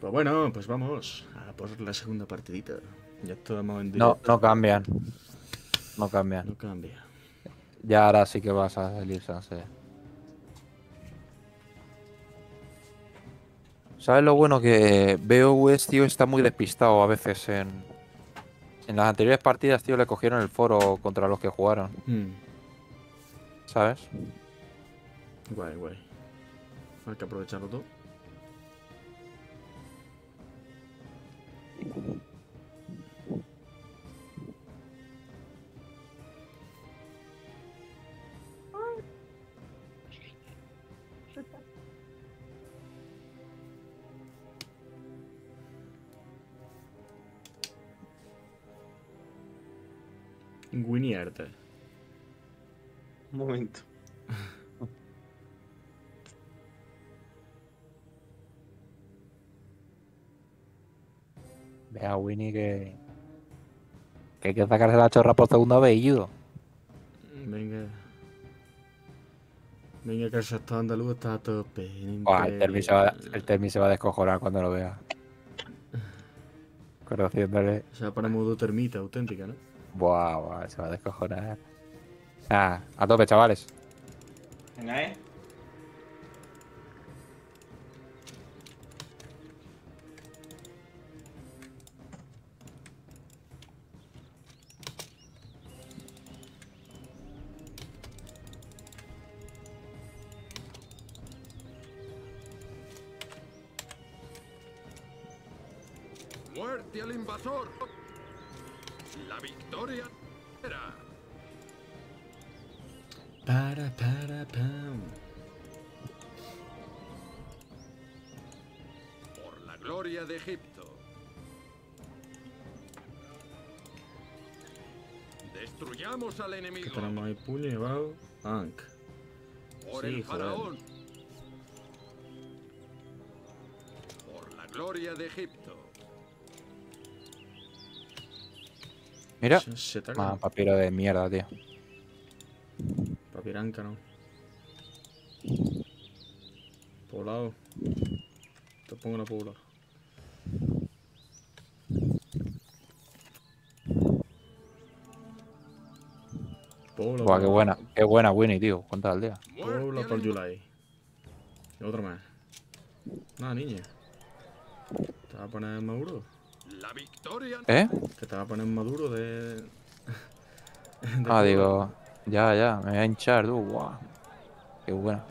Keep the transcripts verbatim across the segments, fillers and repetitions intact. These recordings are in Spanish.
Pues bueno, pues vamos a por la segunda partidita. Ya estamos en directo. No, no cambian. No cambian. No cambia. Ya ahora sí que vas a salir Sanse. ¿Sabes lo bueno? Que B O S, tío, está muy despistado a veces en... En las anteriores partidas, tío, le cogieron el foro contra los que jugaron. Hmm. ¿Sabes? Guay, guay. Hay que aprovecharlo todo. Wini Arte. Un momento. Vea, Wini, que... que hay que sacarse la chorra por segundo apellido. Venga. Venga, que el sector andaluz está a tope. Buah, el Termi se va, el Termi se va a descojonar cuando lo vea. Conociéndole. O sea, para modo termita auténtica, ¿no? Buah, buah, se va a descojonar. Ah, a tope, chavales. Venga, eh. ¡Muerte al invasor! La victoria era. Para, para, pam. Por la gloria de Egipto. Destruyamos al enemigo. Que trama de puño llevado. Ankh. Por sí, el faraón. Joder. Por la gloria de Egipto. Mira, más papiro de mierda, tío. Papiranca, ¿no? Poblado. Te pongo una pobla. Pobla. Buah, qué buena, qué buena Winnie, tío. ¿Cuántas aldeas? Pobla por July. Y otra más. Nada, niña. ¿Te vas a poner maduro? La victoria. ¿Eh? Que te va a poner maduro de... de ah, digo... Ya, ya, me voy a hinchar, tú. Guau. Wow. Qué bueno.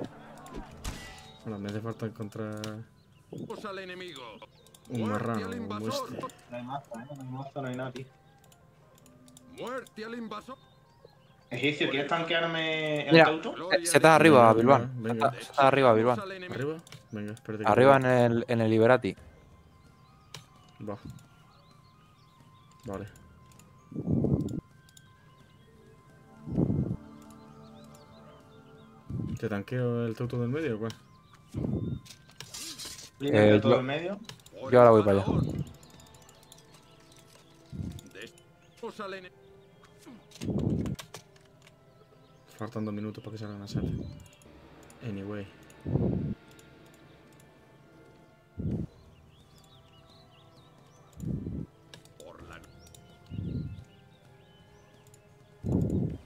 Bueno, me hace falta encontrar... al enemigo. Un marrano, un muestre. No hay maza, ¿eh? No hay maza, no hay nada, tío. Muerte al invasor. Egipcio, ¿quieres tanquearme el auto? Se está arriba, Bilban. Venga, se está arriba, Bilban. ¿Arriba? Venga, espérate. Que arriba en el, en el Liberati. Va. Vale. ¿Te tanqueo el teuto del medio o cuál? Eh, ¿El teuto del medio? Yo ahora voy para allá. Faltan dos minutos para que salgan a salir. Anyway.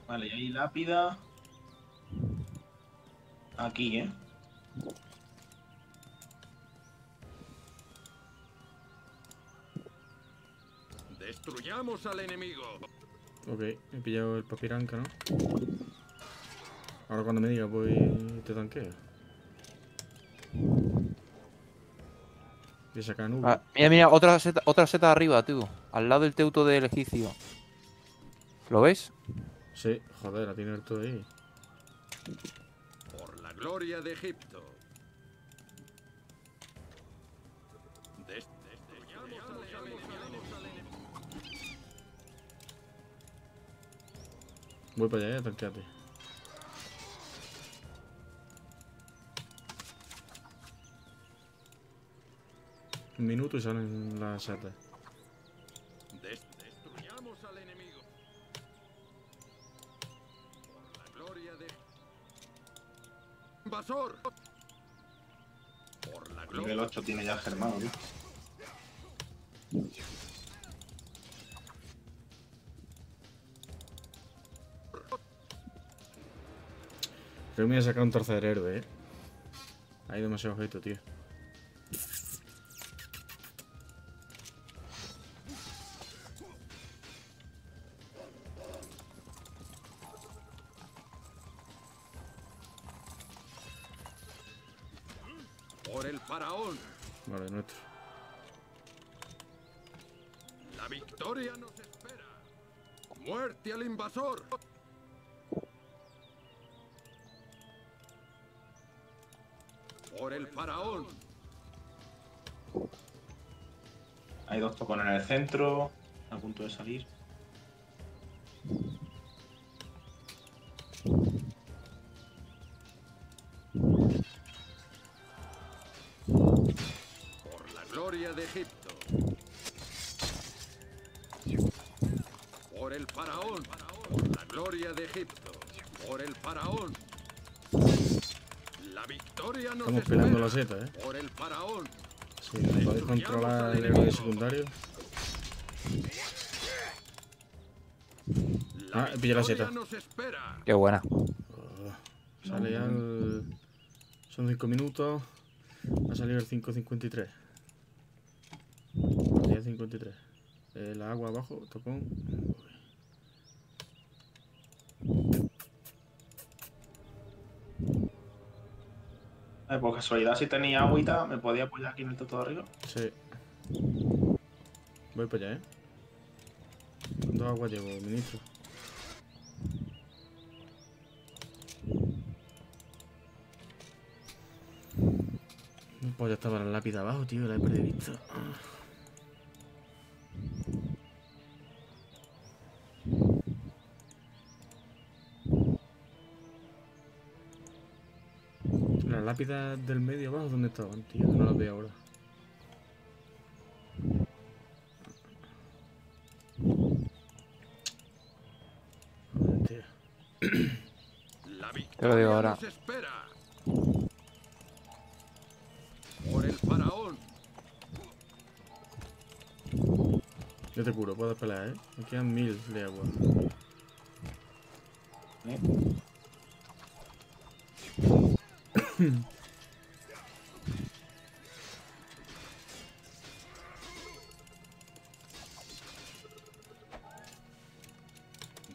Vale, y ahí lápida. Aquí, eh. Destruyamos al enemigo. Ok, he pillado el papiranca, ¿no? Ahora cuando me diga voy te tanqueo. Voy a sacar nube. Ah, mira, mira, otra seta, otra seta arriba, tío. Al lado del teuto del egipcio. ¿Lo veis? Sí, joder, la tiene todo ahí. Por la gloria de Egipto. Desde voy para allá, tanqueate. Un minuto y salen las setas. Invasor. Por la gloria. Nivel ocho tiene ya Germán, ¿no? Creo que me voy a sacar un tercer héroe, eh. Hay demasiado objeto, tío. Por el faraón. Vale, nuestro. La victoria nos espera. Muerte al invasor. Por el faraón. Hay dos tocones en el centro, a punto de salir. Por la gloria de Egipto. Por el faraón. Por la gloria de Egipto. Por el faraón. La victoria nos Estamos pelando la seta, eh. Por el faraón. Sí, podéis controlar el héroe secundario. La ah, pilla la seta. Qué buena. Uh, sale ya el... Son cinco minutos. Ha salido el cinco cincuenta y tres. diez cincuenta y tres. El agua abajo, topón. Eh, por casualidad, si tenía agüita, ¿me podía apoyar aquí en el teto de arriba? Sí. Voy para allá, ¿eh? ¿Cuánto agua llevo, ministro? No puedo, ya estaba la lápida abajo, tío, la he perdido vista. Las lápidas del medio abajo, ¿dónde estaban, tío? No las veo ahora. Joder, tío. Te lo digo ahora. Por el faraón. Yo te curo, puedo pelear, ¿eh? Me quedan mil de agua. ¿Eh?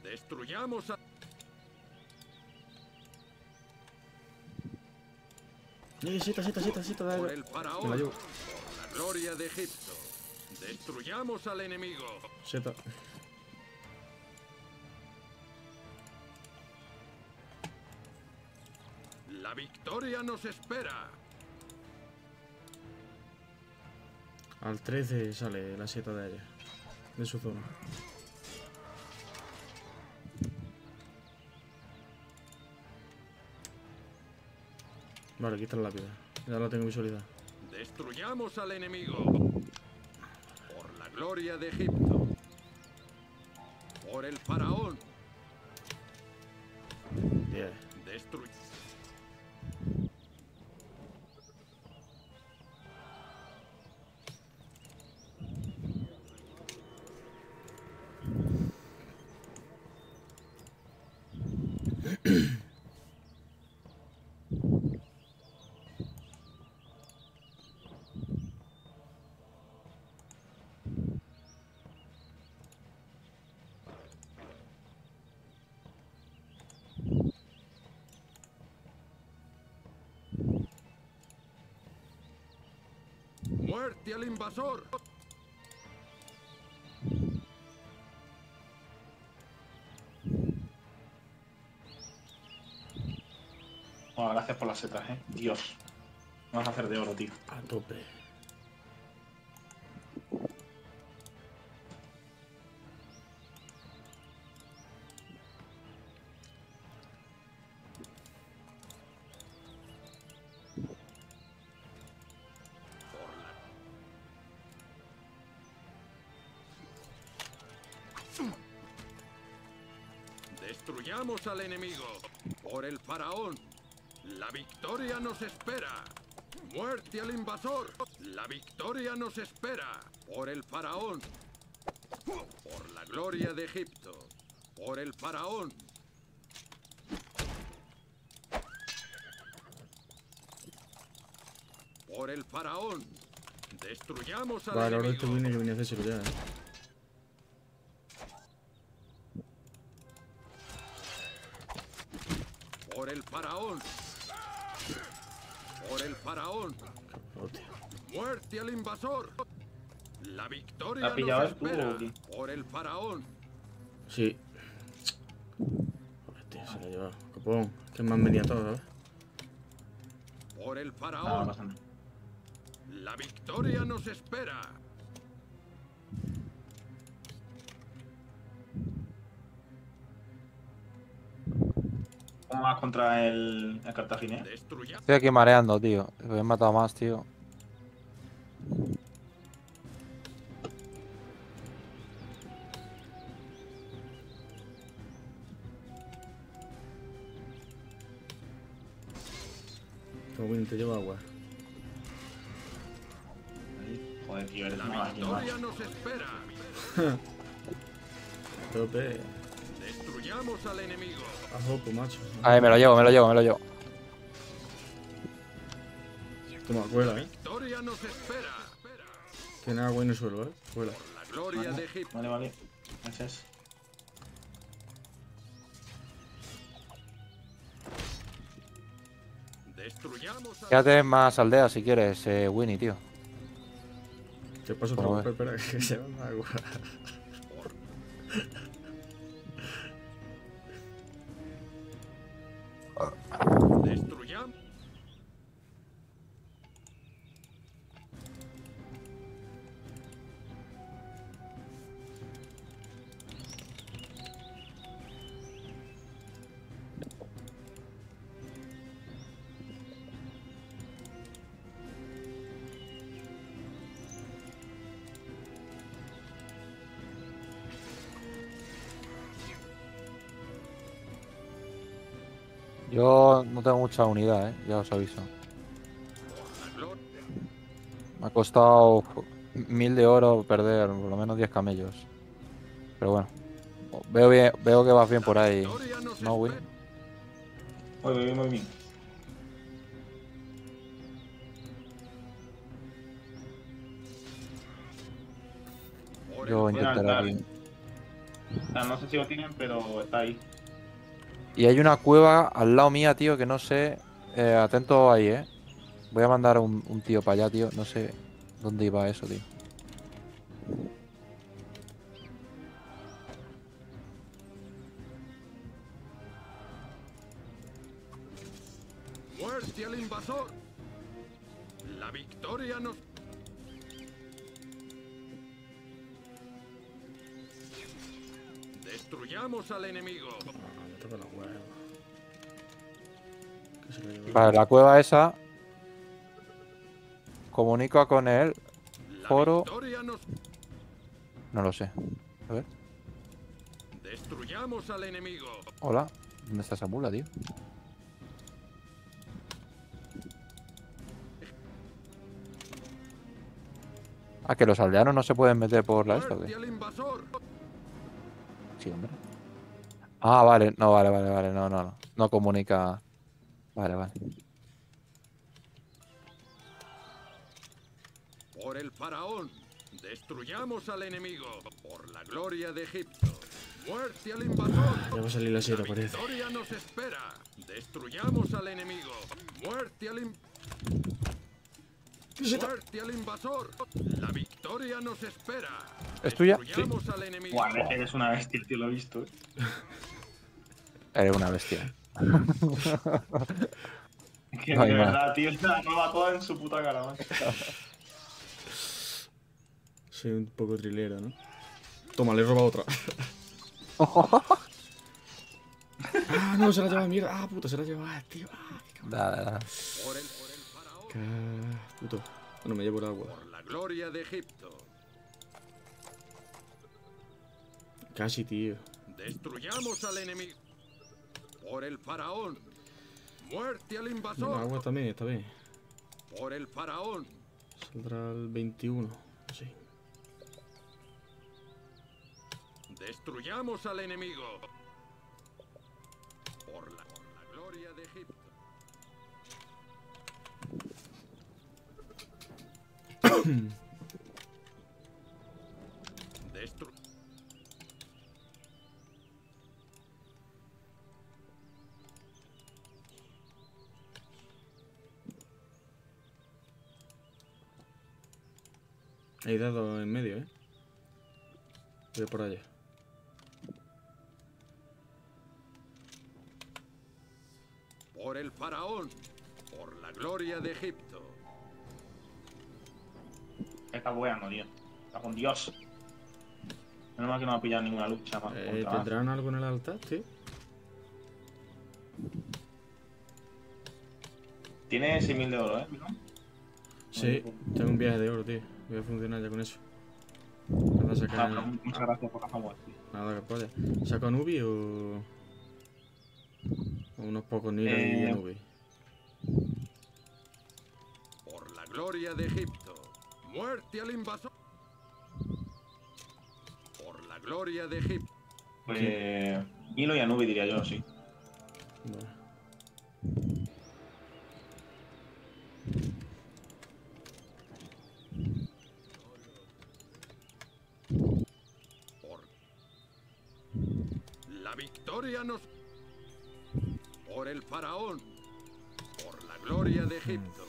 Destruyamos a... Eh, seta, seta, seta, seta, dale. Por el faraón, la llevo. Por la gloria de Egipto. Destruyamos al enemigo. Seta. La victoria nos espera. Al trece sale la seta de ella, de su zona. Vale, aquí está la lápida. Ya la tengo visualizada. Destruyamos al enemigo. Por la gloria de Egipto. Por el faraón. Bien. Yeah. Destruyamos. ¡Muerte al invasor! Bueno, gracias por las setas, eh. Dios. Me vas a hacer de oro, tío. A tope. Destruyamos al enemigo. Por el faraón. La victoria nos espera. ¡Muerte al invasor! ¡La victoria nos espera! ¡Por el faraón! ¡Por la gloria de Egipto! ¡Por el faraón! ¡Por el faraón! ¡Destruyamos al vale, enemigo! Vale, ahora yo venía a hacer seguridad, ¿eh? Por el faraón. Por el faraón. Muerte al invasor. La victoria. ¿La pillabas tú o qué? Por el faraón. Sí. Este se lo lleva. Copón. Que me han venido todos, ¿eh? Por el faraón. No, no la victoria nos espera. Más contra el, el cartaginés. Estoy aquí mareando, tío. Me he matado más, tío. Wini, te llevo agua. Joder, tío, eres más aquí más. Tope. Destruyamos al enemigo. Ajopo, macho. Ahí me lo llevo, me lo llevo, me lo llevo. Toma, cuela, eh. Victoria nos espera. Tiene agua en el suelo, eh. Cuela. La gloria de Egipto. Vale, vale. Gracias. Destruyamos al... Quédate más aldeas si quieres, eh, Wini, tío. ¿Qué pasa? Espera, que se va la agua. Destruyamos. Yo no tengo mucha unidad, ¿eh? Ya os aviso. Me ha costado mil de oro perder, por lo menos diez camellos. Pero bueno, veo bien, veo que vas bien por ahí. ¿No, Wini? Muy bien, muy bien. Yo intentaré. No sé si lo tienen, pero está ahí. Y hay una cueva al lado mía, tío, que no sé... Eh, atento ahí, eh. Voy a mandar un, un tío para allá, tío. No sé dónde iba eso, tío. ¡Muerte al invasor! La victoria nos... Destruyamos al enemigo. Vale, la cueva esa. Comunica con el foro. No lo sé. A ver. Destruyamos al enemigo. Hola. ¿Dónde está esa mula, tío? Ah, que los aldeanos no se pueden meter por la esta, ¿o qué? Sí, hombre. Ah, vale, no, vale, vale, vale, no, no, no. No comunica. Vale, vale. Por el faraón, destruyamos al enemigo. Por la gloria de Egipto. Muerte al invasor. Ya va a salir la sierra, parece. La victoria nos espera. Destruyamos al enemigo. Muerte al invasor. Muerte al invasor. La victoria nos espera. ¿Es tuya? Destruyamos al enemigo. Buah, eres una bestia, tío, lo he visto. Eres una bestia. Que no, de verdad, tío, la roba toda en su puta cara, man. Soy un poco trilera, ¿no? Toma, le he robado otra. Ah, no, se la lleva, mierda. Ah, puto, se la lleva, tío. Ah, qué cabrón. Da, da, da. Que... Puto. Bueno, me llevo el agua. Por la gloria de Egipto. Casi, tío. Destruyamos al enemigo. Por el faraón. Muerte al invasor. No, agua también, está bien. por el faraón. Saldrá el veintiuno, sí. Destruyamos al enemigo. Por la, por la gloria de Egipto. Destru He dado en medio, ¿eh? Voy por allá. Por el faraón, por la gloria de Egipto. Está bueno, tío. Está con Dios. Menos mal que no va a pillar ninguna lucha más. Eh, ¿Tendrán algo en el altar, tío? Tiene seis mil de oro, ¿eh? ¿No? Sí, no, tengo un viaje de oro, tío. Voy a funcionar ya con eso. Nada, saca... no, muchas gracias por la favor, tío. Nada, que polla. ¿Saco a Nubi o...? o unos pocos nidos eh... y a Nubi. Por la gloria de Egipto. Muerte al invasor. Por la gloria de Egipto. Pues eh, Nilo y Anubi diría yo, sí. Bueno. Por la victoria nos. Por el faraón. Por la gloria de Egipto.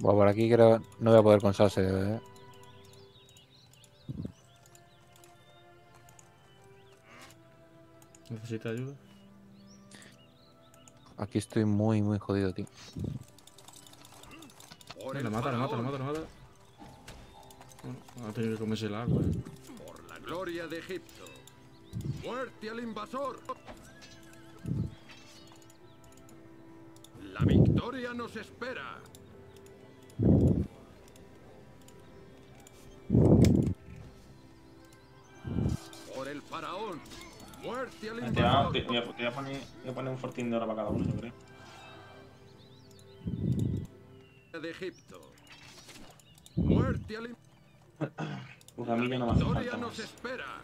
Bueno, por aquí creo no voy a poder con Sase, ¿eh? ¿Necesita ayuda? Aquí estoy muy, muy jodido, tío. Lo mata, lo mata, lo mata, lo mata. Bueno, ha tenido que comerse el agua, ¿eh? Por la gloria de Egipto. ¡Muerte al invasor! La victoria nos espera. Por el faraón, muerte al invasor. Te voy a, te voy a poner, voy a poner un fortín de oro para cada uno, yo creo. De Egipto, muerte al invasor. La victoria nos espera.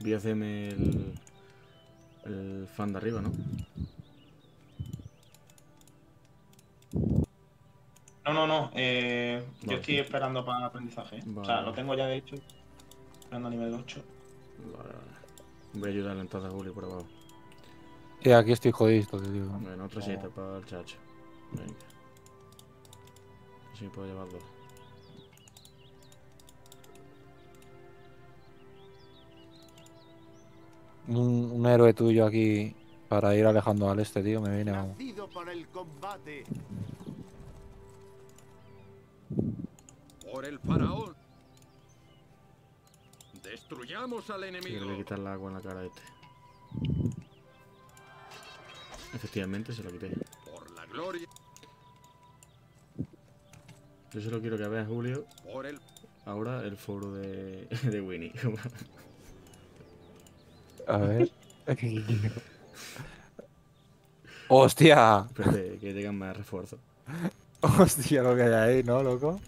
Voy a hacerme el, el fan de arriba, ¿no? No, no, no. Eh, vale. Yo estoy esperando para el aprendizaje, ¿eh? Vale. O sea, lo tengo ya de hecho. Esperando a nivel ocho. Vale, vale. Voy a ayudarle entonces a Julio por abajo. Y aquí estoy jodido, te digo. Bueno, otra siete para el chacho. Venga. Así puedo llevar dos. Un, un héroe tuyo aquí para ir alejando al este, tío, me viene a... Por el combate. Por el faraón. Destruyamos al enemigo. Quiero quitar el agua en la cara a este. Efectivamente se lo quité. Por la gloria. Yo solo quiero que veas, Julio. Por el... Ahora el foro de, de Wini. A ver. ¡Hostia! Espérate, que llegan más refuerzos. Hostia, lo que hay ahí, ¿no, loco?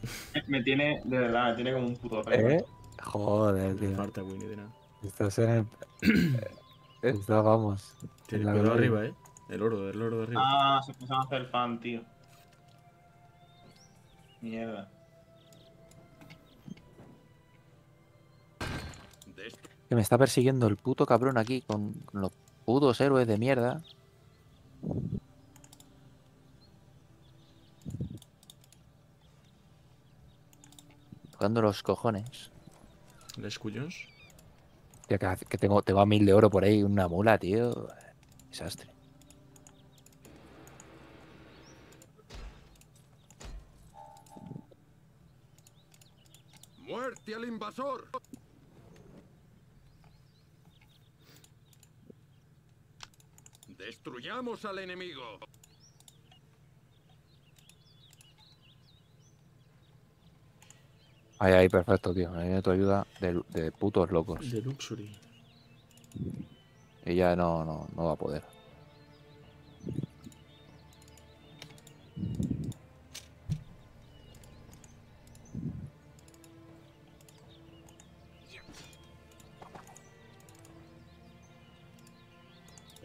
Me tiene, de verdad, me tiene como un puto traigo. ¿Eh? Joder, tío. No falta Winnie de nada. Estás en el... Estás, vamos. Tiene el oro arriba, ¿eh? El oro, el oro de arriba. Ah, se empezaron a hacer fan, tío. Mierda. Que me está persiguiendo el puto cabrón aquí con, con los putos héroes de mierda. Tocando los cojones. ¿Les cuyos? Tío, que, que tengo, tengo a mil de oro por ahí, una mula, tío. Desastre. ¡Muerte al invasor! ¡Destruyamos al enemigo! Ahí, ahí, perfecto, tío. Me viene tu ayuda de, de putos locos. De Luxury. Ella no, no, no va a poder.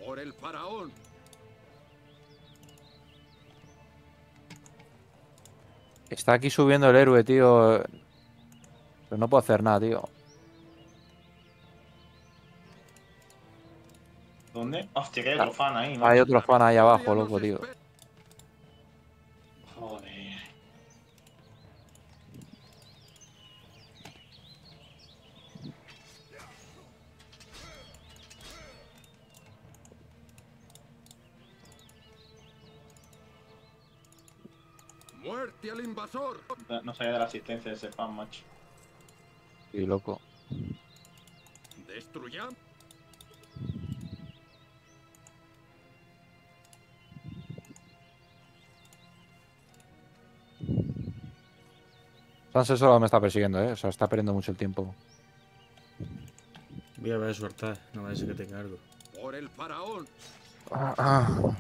Por el faraón. Está aquí subiendo el héroe, tío. Pero no puedo hacer nada, tío. ¿Dónde? Hostia, que hay otro fan ahí, ¿no? Hay otro fan ahí abajo, loco, tío. Joder. ¡Muerte al invasor! No sabía de la asistencia de ese fan, macho. Sí, loco. Destruyamos. Sanse solo me está persiguiendo, eh. O sea, está perdiendo mucho el tiempo. Voy a ver suerte, no vaya a ser que tenga algo. Por el faraón. Ah, ah.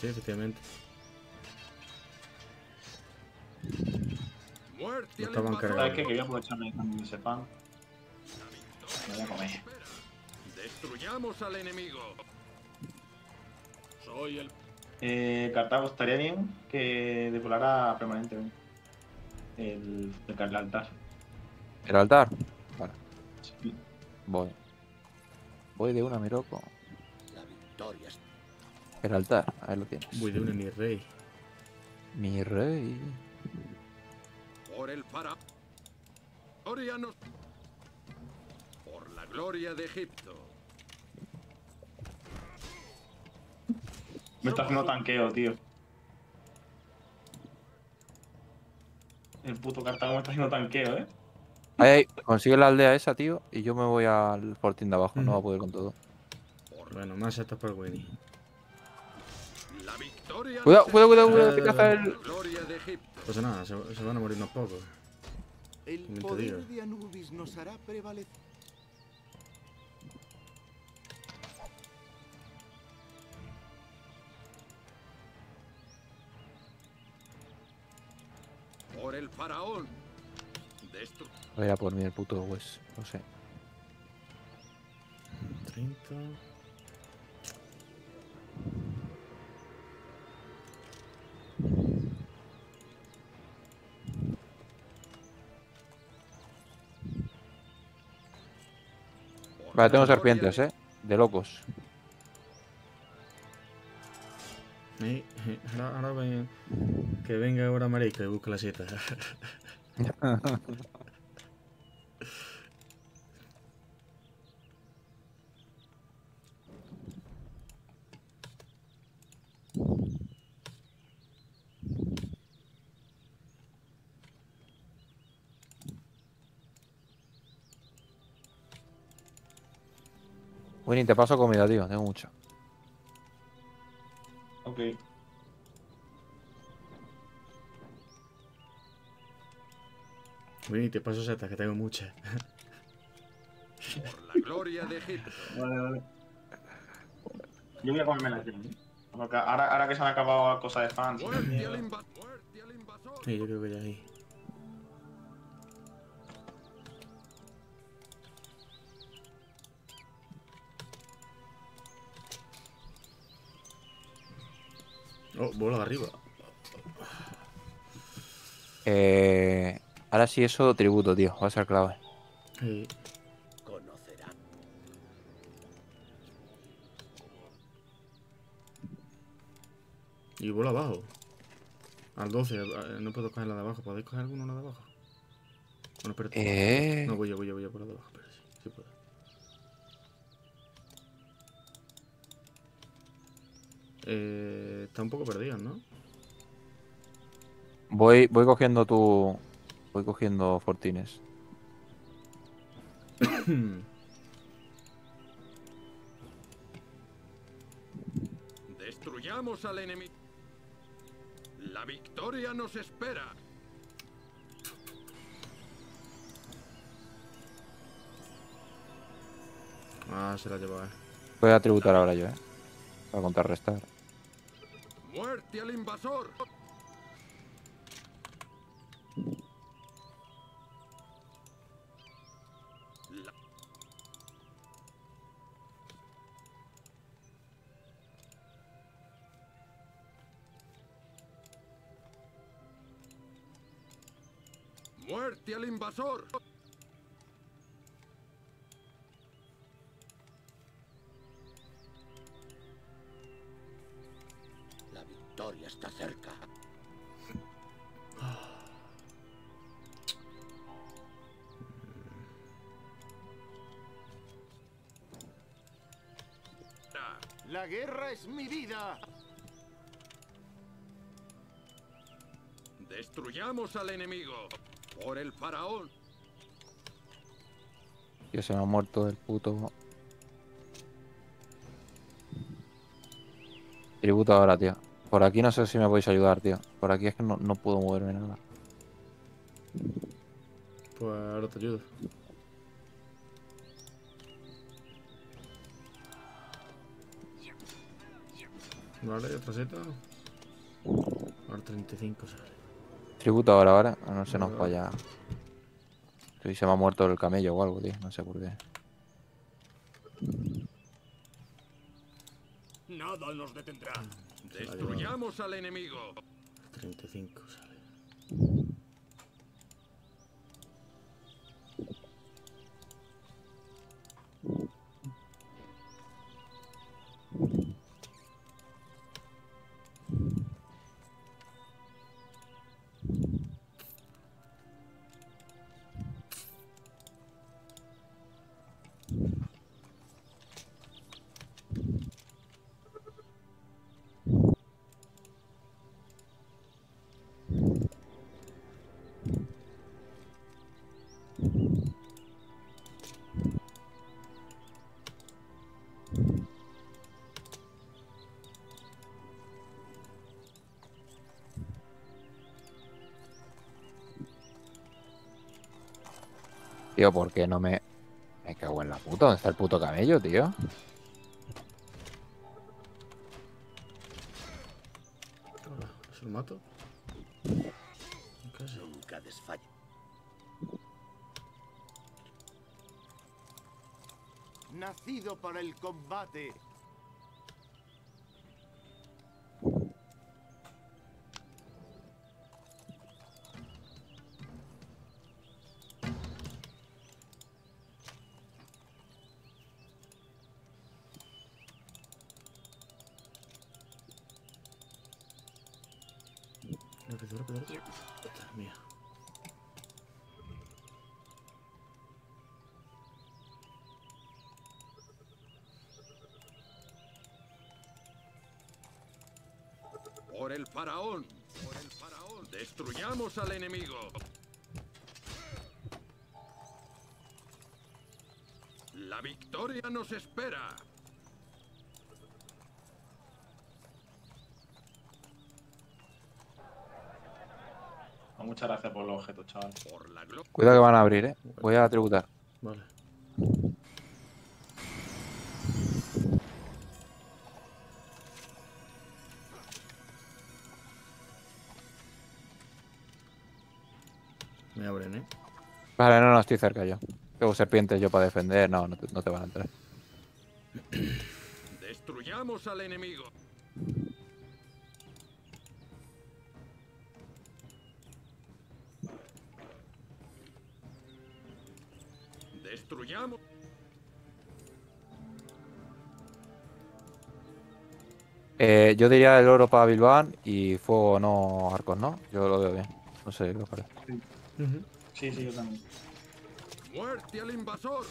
Sí, efectivamente. Muerte al invasor. ¿Sabes qué? Que voy a aprovecharme de ese pan. Me voy a comer. Destruyamos al enemigo. Soy el... Eh, Cartago estaría bien que depurara permanentemente el, el, el altar. ¿El altar? Vale. Sí. Voy. Voy de una, mi loco. La victoria. El altar, ahí lo tienes. Voy de una, mi rey. Mi rey. Por el para. Gloria nos... Por la gloria de Egipto. Me está haciendo tanqueo, tío. El puto Cartago me está haciendo tanqueo, eh. Ahí, ahí. Consigue la aldea esa, tío. Y yo me voy al fortín de abajo. Mm. No va a poder con todo. Bueno, más esto es para el wini. Cuidado, cuidado, cuidado, cuidado. Te caza el... Pues nada, se, se van a morir unos pocos. El poder de Anubis nos hará prevalecer. Por el faraón. Destru... Voy a por mí el puto Wes, no sé. treinta. Vale, tengo serpientes, eh. De locos. Sí, ahora, ahora ven, que venga ahora marica y busca la seta. Winnie, te paso comida, tío, tengo mucho. Ok. Vení, te paso setas, que tengo muchas. Por la gloria de Egipto. Vale, vale. Yo voy a comerme las tiendas. Ahora, ahora que se han acabado cosas de fans. Muerte al invasor. Sí, yo creo que ya ahí. Oh, bola de arriba. Eh, ahora sí, eso tributo, tío. Va a ser clave. Sí. Conocerá. Y bola abajo. Al doce. No puedo coger la de abajo. ¿Podéis coger alguna la de abajo? Bueno, espérate. Eh... No, voy yo, voy yo, voy yo por la de abajo. Espérate, sí puedo. Eh, está un poco perdido, ¿no? Voy, voy cogiendo tu... Voy cogiendo fortines. Atacamos al enemigo. La victoria nos espera. Ah, se la lleva, eh. Voy a tributar ahora yo, eh. Para contrarrestar. ¡Muerte al invasor! ¡Muerte al invasor! La victoria está cerca. La guerra es mi vida. Destruyamos al enemigo. Por el faraón. Yo se me ha muerto del puto. Tributo ahora, tío. Por aquí no sé si me podéis ayudar, tío. Por aquí es que no, no puedo moverme nada. Pues ahora te ayudo. Vale, otra seta. Ahora treinta y cinco sale. Tributo ahora, ahora. No se nos vaya. Sí, se me ha muerto el camello o algo, tío. No sé por qué. Nada nos detendrá. Destruyamos al enemigo. treinta y cinco sale. Tío, ¿por qué no me...? Me cago en la puta. ¿Dónde está el puto camello, tío? ¿Se lo mato? Nunca desfalla. Nacido para el combate. Por el faraón, por el faraón, destruyamos al enemigo. La victoria nos espera. No, muchas gracias por los objetos, chaval. Por la glo... Cuidado que van a abrir, eh. Voy a tributar. Vale. Me abren, eh. Vale, no, no, estoy cerca yo. Tengo serpientes yo para defender. No, no te, no te van a entrar. Destruyamos al enemigo. Destruyamos. Eh, yo diría el oro para Bilban y fuego no arcos, ¿no? Yo lo veo bien. No sé qué os parece. Uh-huh. Sí, sí, yo también. ¡Muerte al invasor!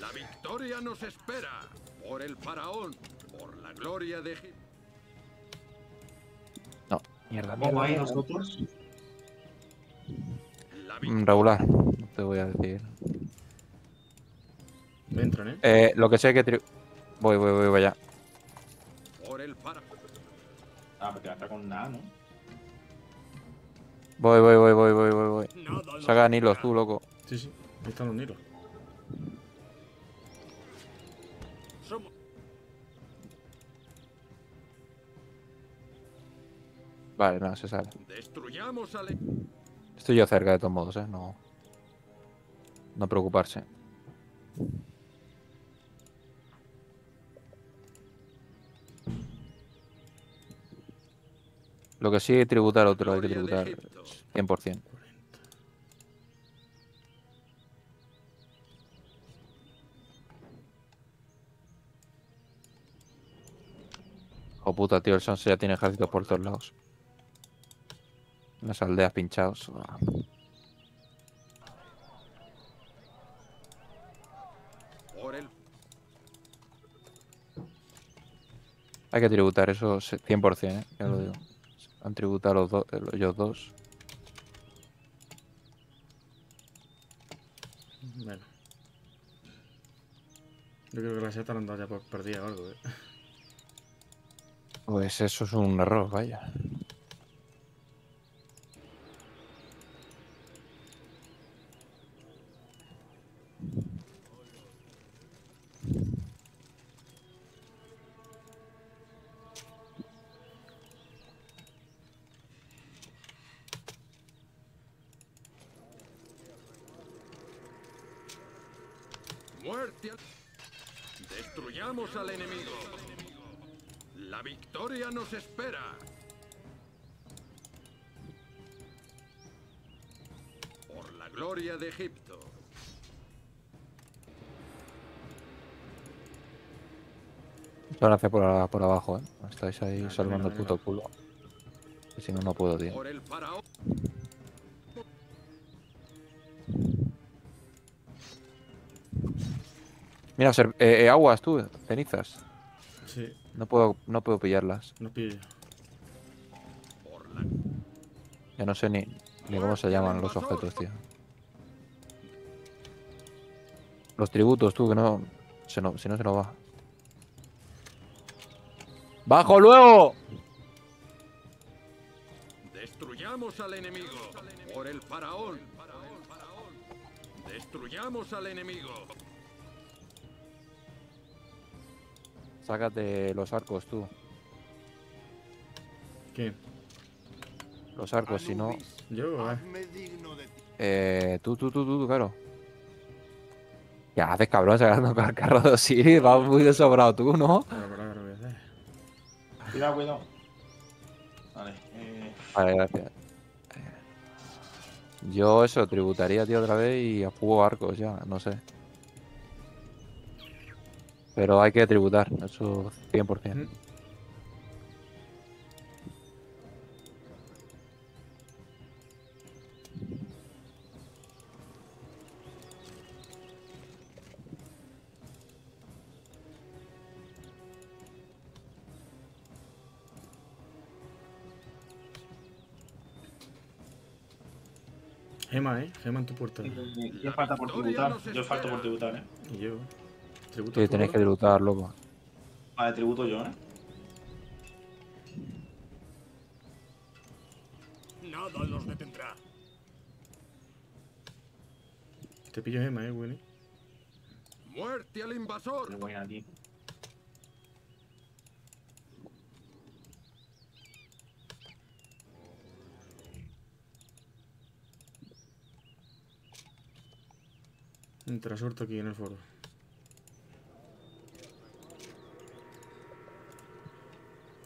La victoria nos espera. Por el faraón, por la gloria de Egipto. No, mierda. ¿Cómo hay nosotros? Regular, no te voy a decir. Entran, ¿eh? Eh, lo que sé que... Tri... Voy, voy, voy, vaya. él, para. Ah, pero te va a estar con nada, ¿no? Voy, voy, voy, voy, voy, voy, voy. No, no, saca nilos tú, loco. Sí, sí, ahí están los nilos. Somos... Vale, no, se sale. Destruyamos al... Estoy yo cerca de todos modos, eh. No. No preocuparse. Lo que sí, tributar otro, hay que tributar cien por cien. Oh puta, tío, el Sansa ya tiene ejércitos por todos lados. Las aldeas pinchados. Por el... Hay que tributar eso cien por cien, ¿eh? Ya lo digo. Han tributado los do ellos dos. Bueno. Yo creo que la seta la han dado ya por perdida o algo, ¿eh? Pues eso es un error, vaya. Muerte. Destruyamos al enemigo. La victoria nos espera. Por la gloria de Egipto. Muchas gracias por, por abajo, ¿eh? Estáis ahí no, salvando no, no, no, el puto culo. Y si no, no puedo, tío. Por el faraón. Mira, ser, eh, eh, aguas tú, cenizas. Sí. No puedo, no puedo pillarlas. No pillo. Ya no sé ni, ni cómo se llaman los objetos, tío. Los tributos, tú, que no... Se no si no, se nos va. ¡Bajo luego! Destruyamos al enemigo. Por el faraón. Destruyamos al enemigo. Sácate los arcos, tú. ¿Qué? Los arcos, si no... Yo, eh. Eh... Tú, tú, tú, tú, claro. ¿Qué haces, cabrón? Sacando el carro de Osiris. Vas muy desobrado tú, ¿no? Pero, pero, pero, pero, pero. Cuidado, cuidado. Vale, eh... Vale, gracias. Yo eso, tributaría, tío, otra vez y a fuego arcos ya, no sé. Pero hay que tributar, eso cien por cien. Gema, eh, Gema en tu puerta. Yo falta por tributar, yo falto por tributar, eh. Y yo... Sí, tenéis que tributar, loco. Vale, tributo yo, ¿eh? Nada los detendrá. Te pillo Emma, ¿eh, Willy? ¡Muerte al invasor! Me voy a ti. Un trasorto aquí en el foro.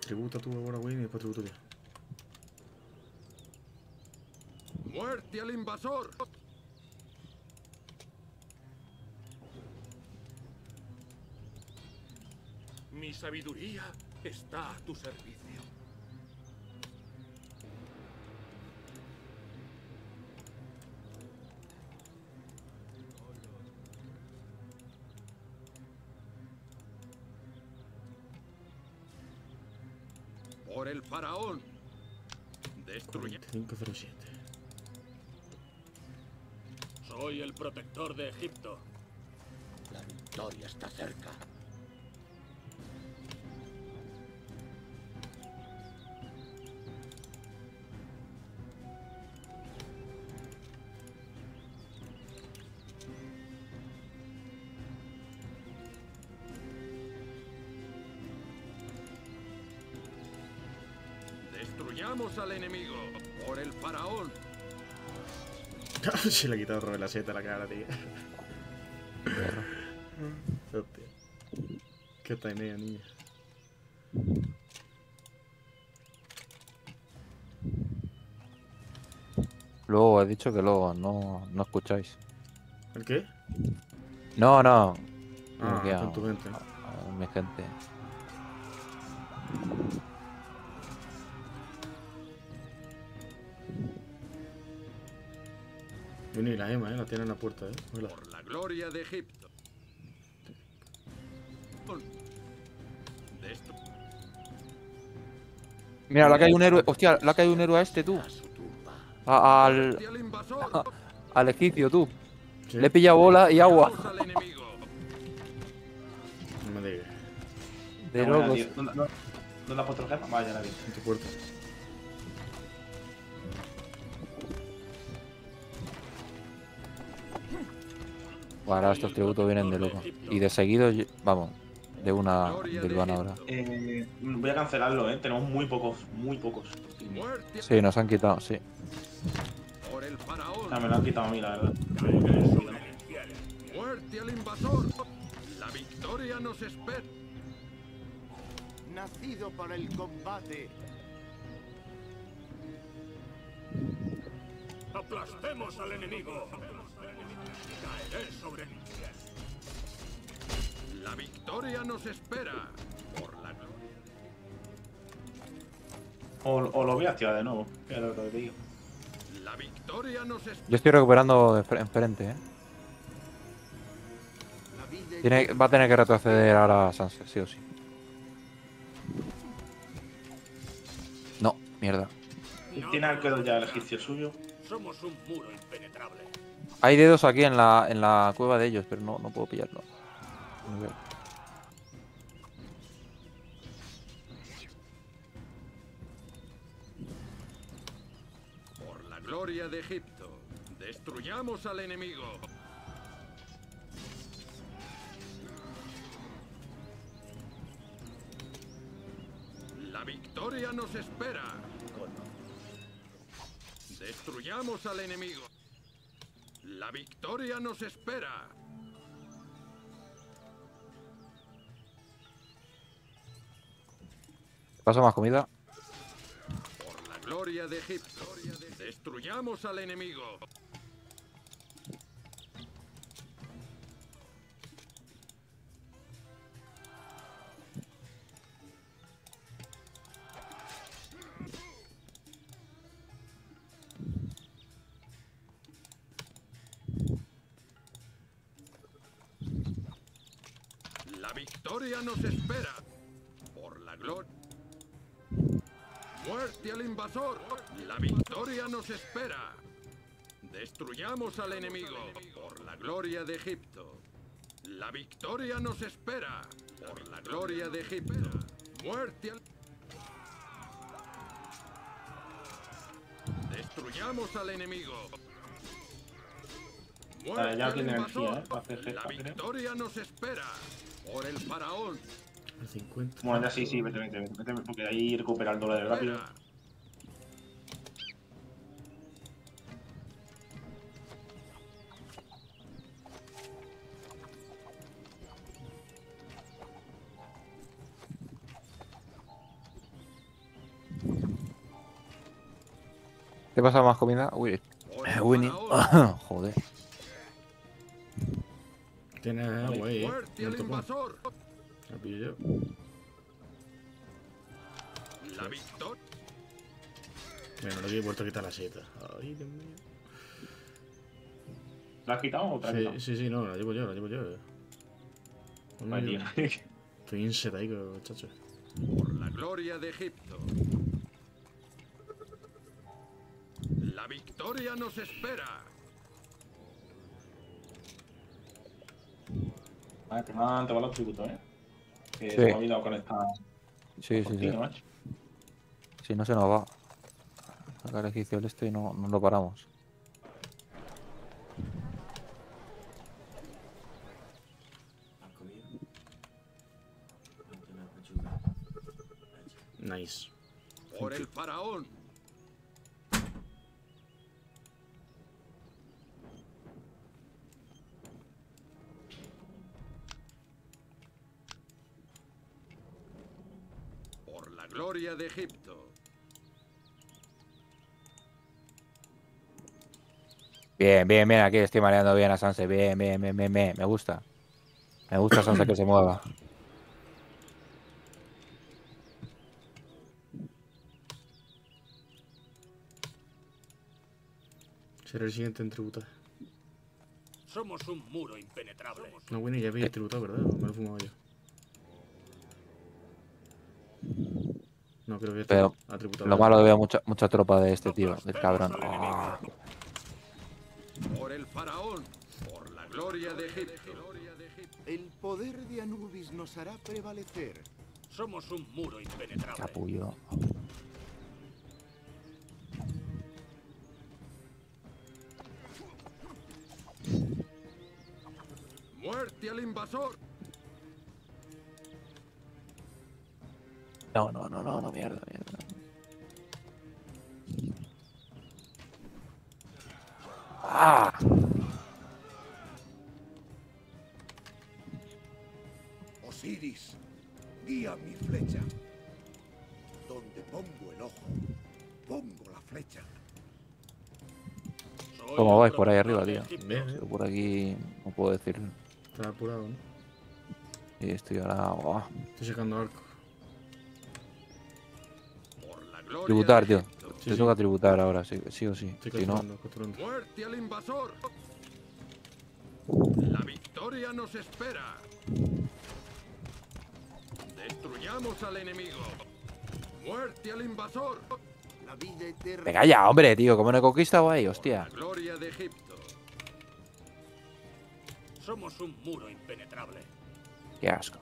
Tributa tú ahora, Wini, y después tributo yo. ¡Muerte al invasor! Mi sabiduría está a tu servicio. Por el faraón. Destruye. cinco cero siete. Soy el protector de Egipto. La victoria está cerca. Veamos al enemigo. Por el faraón. Se le ha quitado la seta a la cara, tío. Hostia. Qué tainea, niña. Luego he dicho que luego no, no escucháis. ¿El qué? No, no. Ah, no, con tu gente. A, a mi gente. Bueno, y la Ema, eh, la tiene en la puerta, eh. Hola. Por la gloria de Egipto. De esto. Mira, le ha caído un héroe. Hostia, le ha caído un héroe a este, tú. A, al. A, al egipcio, tú. ¿Sí? Le he pillado bola y agua. No me digas. De no, locos. ¿Dónde no, no, no la ha puesto el gema? Vaya, la vi. En tu puerta. Ahora estos tributos vienen de loco. Y de seguido, vamos, de una bilban ahora. Eh, voy a cancelarlo, eh. Tenemos muy pocos, muy pocos. Sí, nos han quitado, sí. Ah, me lo han quitado a mí, la verdad. Muerte al invasor. La victoria nos espera. Nacido para el combate. Aplastemos al enemigo. Caeré sobre el infierno. La victoria nos espera. Por la gloria. O, o lo voy a activar de nuevo. Pero lo digo. La victoria nos espera. Yo estoy recuperando enfrente, eh. Tiene, va a tener que retroceder ahora Sánchez, sí o sí. No, mierda. Tiene arquero ya el egipcio suyo. Somos un muro impenetrable. Hay dedos aquí en la, en la cueva de ellos, pero no, no puedo pillarlo. Muy bien. Por la gloria de Egipto, destruyamos al enemigo. La victoria nos espera. Destruyamos al enemigo. La victoria nos espera. ¿Pasa más comida? Por la gloria de Egipto. Destruyamos al enemigo. Victoria nos espera. Por la gloria. Muerte al invasor. La victoria nos espera. Destruyamos al enemigo. Por la gloria de Egipto. La victoria nos espera. Por la gloria de Egipto. Muerte al... Destruyamos al enemigo. Muerte al invasor. La victoria nos espera. Por el faraón. cincuenta. Bueno, ya sí, sí, vete, vete, vete, vete, porque ahí recupera el dólar rápido. ¿Te pasa más comida? Uy, eh, Winnie. Joder. Tiene agua ahí, eh. No te pongo. La pillo yo. La victoria. Mira, no le he vuelto a quitar la seta. Ay, Dios mío. ¿La has quitado o te has quitado? Sí, sí, sí, no, la llevo yo, la llevo yo. No, ay, yo. Estoy en seta ahí, chacho. Por la gloria de Egipto. La victoria nos espera. Ah, que no te va los tributos, eh. Que sí. Se me ha olvidado con esta. Sí, sí, sí. Si no se nos va. Acá el ejercicio este y no, no lo paramos. Nice. Por el faraón. Gloria de Egipto. Bien, bien, bien, aquí estoy mareando bien a Sanse. Bien, bien, bien, bien, bien. Me gusta. Me gusta Sanse que se mueva. Seré el siguiente en tributar. Somos un muro impenetrable. No, Winnie, ya había tributado, ¿verdad? Me lo he fumado yo. No, creo que pero ha tributado. Lo malo veo mucha, mucha tropa de este tío, del cabrón. Oh. Por el faraón, por la gloria de Egipto. El poder de Anubis nos hará prevalecer. Somos un muro impenetrable. Capullo. ¡Muerte al invasor! No, no, no, no, no, mierda, mierda. ¡Ah! Osiris, guía mi flecha. Donde pongo el ojo, pongo la flecha. ¿Cómo vais por ahí arriba, tío? Yo por aquí no puedo decirlo. Estás apurado, ¿no? Y estoy ahora... Oh. Estoy sacando arco. Tributar, tío. Sí, te toca sí. tributar ahora, sí, sí o sí. Estoy si no... ¡Muerte al invasor! ¡La victoria nos espera! ¡Destruyamos al enemigo! ¡Muerte al invasor! Venga ya, hombre, tío, como no he conquistado ahí, hostia. Por la gloria de Egipto. Somos un muro impenetrable. Qué asco.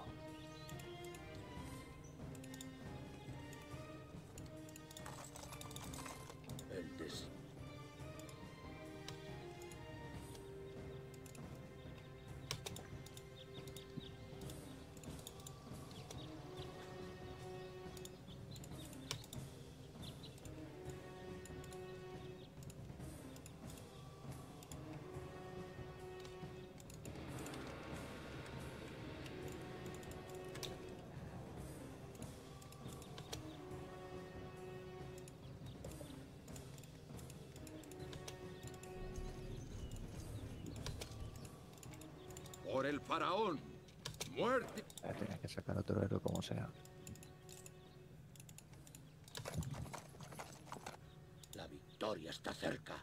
Por el faraón, muerte. Tienes que sacar otro héroe como sea. La victoria está cerca.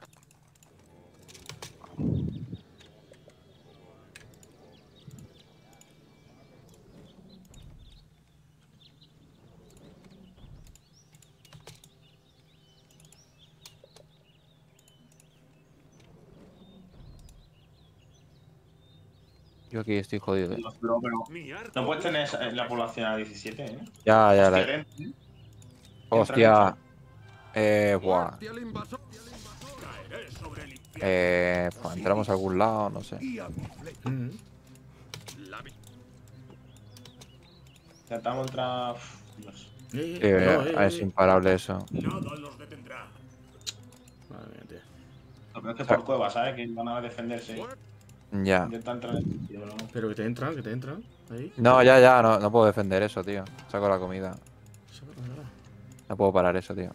Yo aquí estoy jodido. ¿Eh? Pero, pero, no puedes tener la población a diecisiete, ¿eh? Ya, ya, la. Hostia. Eh, buah. Eh, pues, entramos a algún lado, no sé. Mm-hmm. Tratamos contra. Dios. Sí, eh, es imparable eso. Nada los detendrá. Madre mía, tío. Lo peor es que por cuevas, ¿sabes? Que van a defenderse. Ya. Pero que te entran, que te entran. Ahí. No, ya, ya, no, no puedo defender eso, tío. Saco la comida. No puedo parar eso, tío.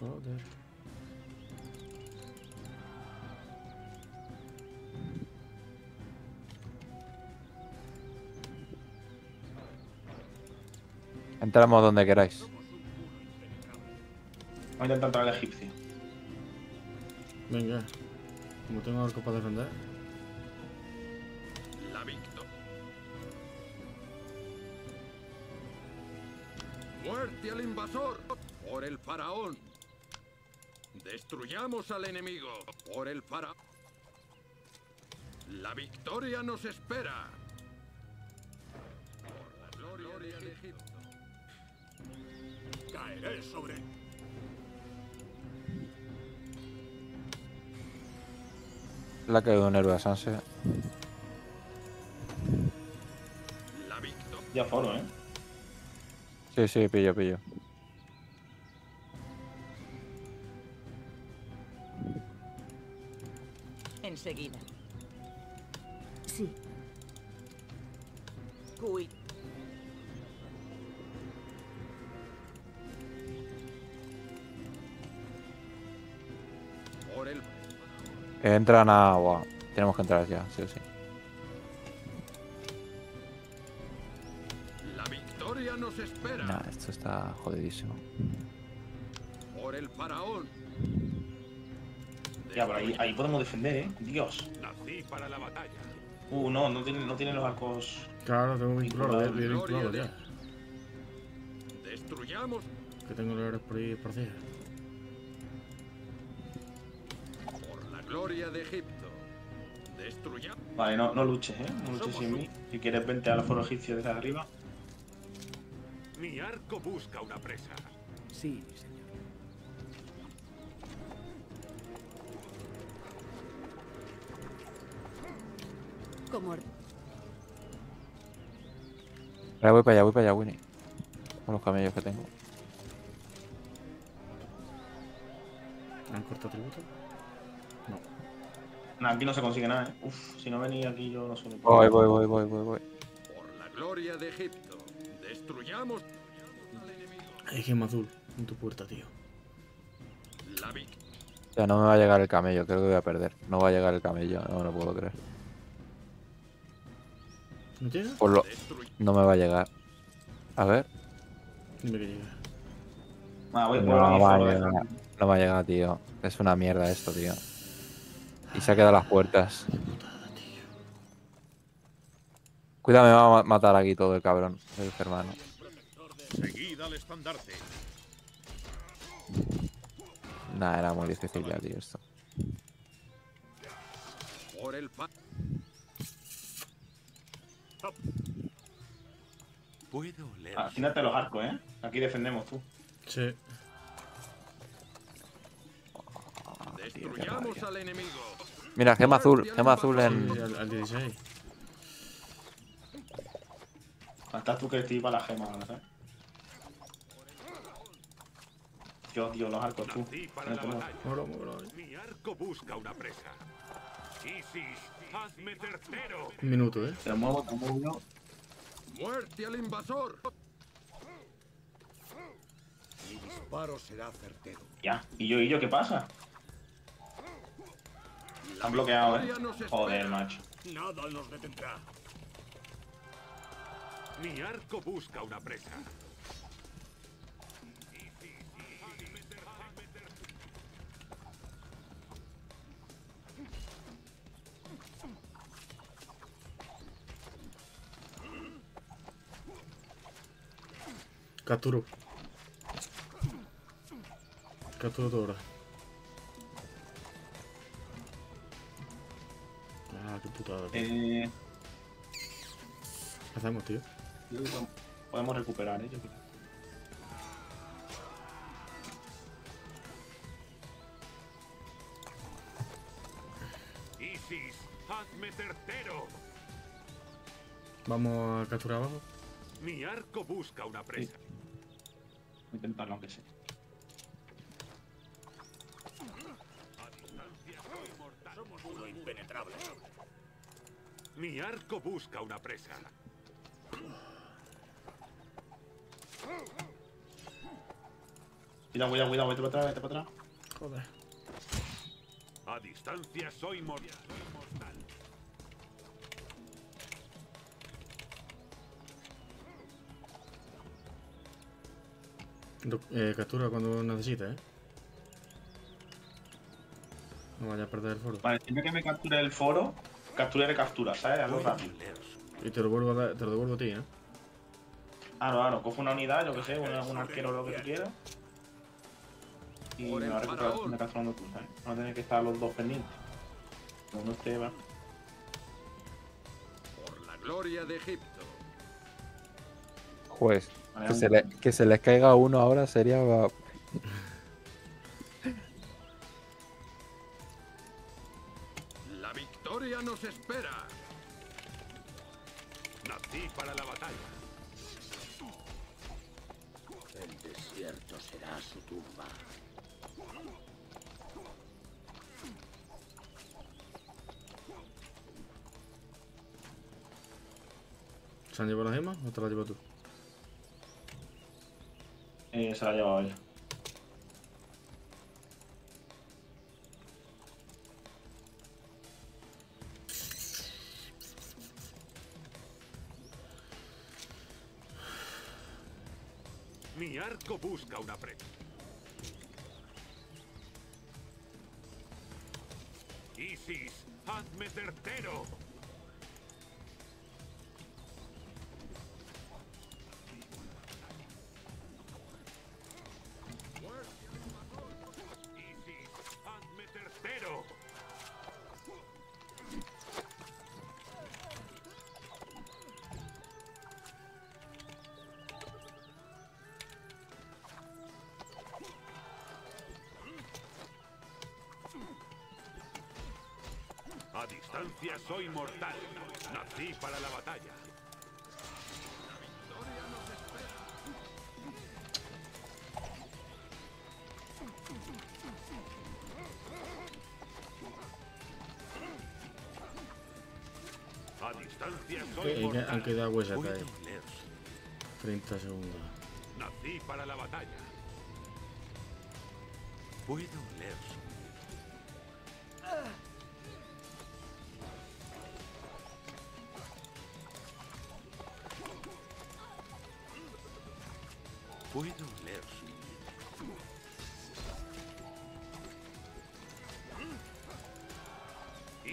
Joder. Entramos donde queráis. Voy a intentar entrar al egipcio. Venga. Como tengo algo para defender. ¡Muerte al invasor! ¡Por el faraón! ¡Destruyamos al enemigo! ¡Por el faraón! ¡La victoria nos espera! ¡Por la gloria de Egipto! ¡Caeré sobre... La caída un héroe a Sanse. La victoria... Ya foro, ¿eh? Sí, sí, pillo, pillo. Enseguida. Sí. Uy. Entran a agua. Tenemos que entrar ya, sí o sí. La victoria nos espera. Nah, esto está jodidísimo. Por el faraón. Ya, pero ahí, ahí podemos defender, eh. Dios. Nací para la batalla. Uh, no, no tienen no tiene los arcos. Claro, tengo vinculados, bien vinculados ya. Destruyamos. Que tengo los héroes por ahí esparcidos. Por la gloria de Egipto. Destruyamos. Vale, no, no luches, eh. No luches sin mí. Si quieres, vente al foro egipcio desde arriba. Mi arco busca una presa. Sí, señor. Ahora voy para allá, voy para allá, Winnie. Con los camellos que tengo. ¿Me han cortado tributo? No. Nah, aquí no se consigue nada, eh. Uf, si no venís aquí yo no soy. Voy, voy, voy, voy, voy, voy. Por la gloria de Egipto, destruyamos al enemigo. Hay gema azul en tu puerta, tío. La vi. Ya no me va a llegar el camello, creo que voy a perder. No va a llegar el camello, no me lo puedo creer. ¿No llega? Por lo... No me va a llegar. A ver. Dime que llega. Ah, voy, no, voy, no, va a llegar. no me ha llegado, tío. Es una mierda esto, tío. Y se ha quedado las puertas. Qué putada, tío. Cuidado, me va a matar aquí todo el cabrón. El hermano. Seguid al estandarte. Nah, era muy difícil ya, tío, esto. Por el pa... Puedo leer. Afínate los arcos, eh. Aquí defendemos tú. Sí. Oh, destruyamos al enemigo. Mira, gema azul, gema azul en. Sí, al, al dieciséis. Faltas tú que te iba la gema, ¿no? Yo odio los arcos tú. Muero, muero. Mi arco busca una presa. Isis, hazme tercero. Un minuto, eh. Te muevo, te muevo yo. ¡Muerte al invasor! Mi disparo será certero. Ya, y yo, y yo, ¿qué pasa? Han bloqueado, eh. Joder, macho. Nada nos detendrá. Mi arco busca una presa. Capturo. Capturo todo ahora. Ah, qué putada. Eh... ¿Qué hacemos, tío? Podemos recuperar, eh. Yo creo. Isis, hazme certero. Vamos a capturar abajo. Mi arco busca una presa. Sí. Intentarlo aunque sea. Somos uno impenetrable. Mi arco busca una presa. Cuidado, cuidado, cuidado, vete para atrás, vete para atrás. Joder. A distancia soy mortal. Eh, captura cuando necesite, eh. No vaya a perder el foro. Vale, siempre que me capture el foro, capture y recaptura, ¿sabes? Hazlo rápido. Y te lo vuelvo a, dar, te lo devuelvo a ti, eh. Ah, no, ah, no. Cojo una unidad, yo que sé, un, un arquero o lo que tú quieras. Y me va a recuperar, me capturando tú, ¿sabes? No va a tener que estar los dos pendientes. Uno esté, va. Por la gloria de Egipto. Juez. Que se, le, que se les caiga uno ahora sería... La victoria nos espera. Nací para la batalla. El desierto será su tumba. ¿Se han llevado las gemas o te las llevas tú? Eh, se la ha llevado él. Mi arco busca una presa. Isis, hazme certero. Isis, hazme certero. A distancia soy mortal. Nací para la batalla. La victoria nos espera. A distancia soy eh, mortal. Han quedado huesas acá. treinta segundos. Nací para la batalla. Puedo leer. Puedo leer.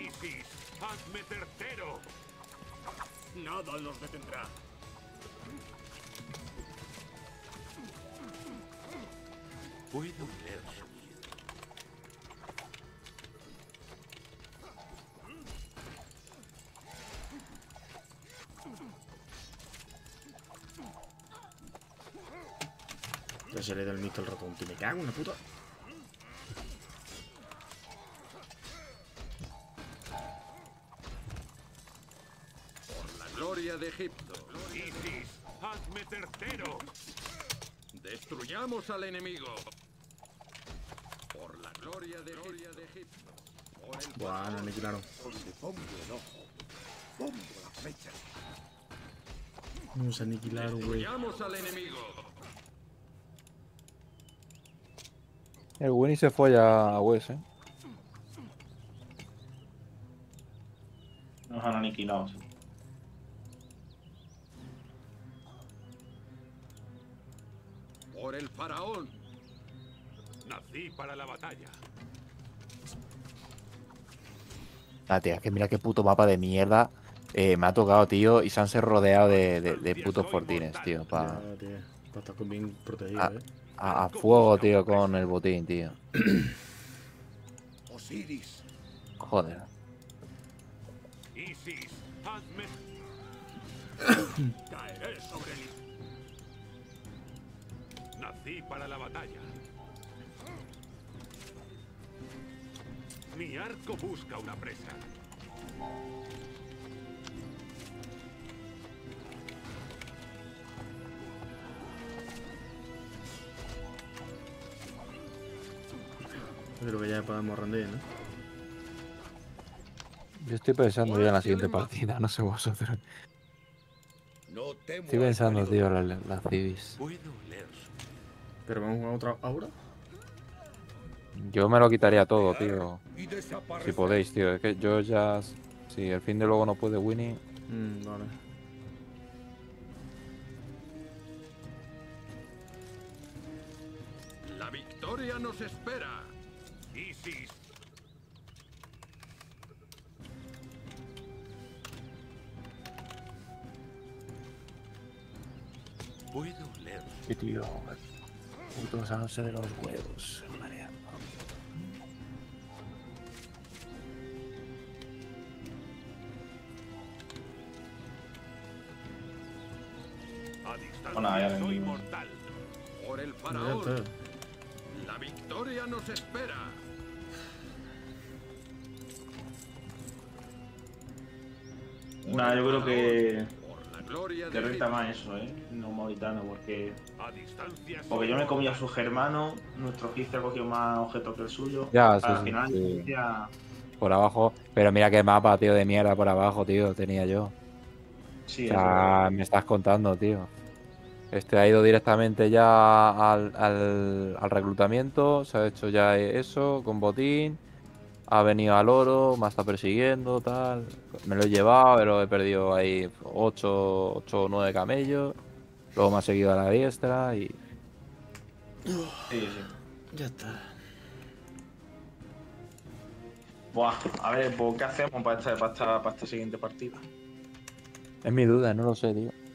Isis, hazme tercero. Nada los detendrá. Puedo leer. Ya se le da el mito al ratón, que me cago en la puta. Por la gloria de Egipto. Isis, hazme tercero. Destruyamos al enemigo. Por la gloria de, gloria de Egipto. Bueno, me tiraron. Pongo el ojo. Pongo la flecha. Vamos a aniquilar, güey. Destruyamos al enemigo. El Wini se folla a Wes, ¿eh? Nos han aniquilado. Por el faraón. Nací para la batalla. Ah, tía, que mira qué puto mapa de mierda eh, me ha tocado, tío. Y se han rodeado de, de, de putos fortines, tío. Para pa estar bien protegido, ah. eh. A, a fuego, tío, con el botín, tío. Osiris. Joder. Isis, hazme. Caeré sobre él. Nací para la batalla. Mi arco busca una presa. Creo que ya podemos rendir, ¿no? Yo estoy pensando ya en la siguiente partida, no sé vosotros. No estoy pensando, tío, las la, la civis. ¿Pero vamos a jugar otra aura? Yo me lo quitaría todo, tío. Si podéis, tío. Es que yo ya... Si el fin de luego no puede Wini... Mm, vale. La victoria nos espera. Isis. Puedo leer. Qué tío. Putos alce de los huevos. Marea. A distancia soy mortal. Por el faraón. La victoria nos espera. Nah, yo creo que, que renta más eso, ¿eh? No mauritano, porque porque yo me comía a sus hermanos, nuestro Egipcio ha cogido más objetos que el suyo. Ya, sí, al final, sí. Ya... Por abajo, pero mira qué mapa, tío, de mierda por abajo, tío, tenía yo. Sí, o sea, me estás contando, tío. Este ha ido directamente ya al, al, al reclutamiento, se ha hecho ya eso, con botín. Ha venido al oro, me está persiguiendo, tal. Me lo he llevado, pero he perdido ahí ocho o nueve camellos. Luego me ha seguido a la diestra y... Sí, sí. Ya está. Buah, a ver, pues, ¿qué hacemos para esta, para esta, para esta siguiente partida? Es mi duda, no lo sé, tío.